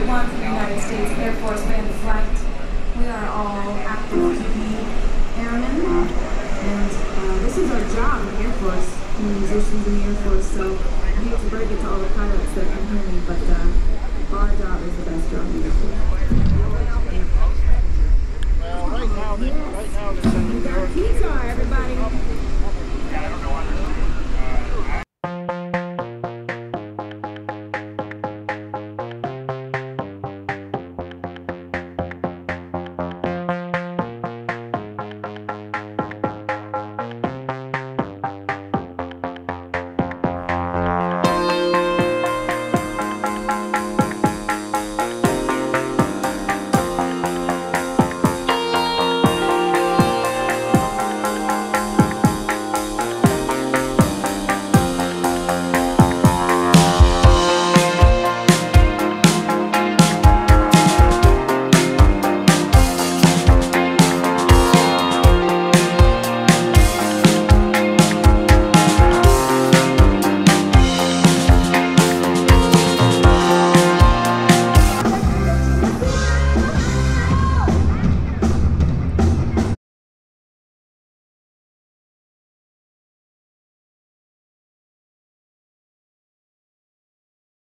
at one for the United States Air Force Band flight. We are all active duty airmen, and this is our job in the Air Force, musicians in the Air Force, so I hate to break it to all the pilots that are hearing me, but our job is the best job in the Air Force.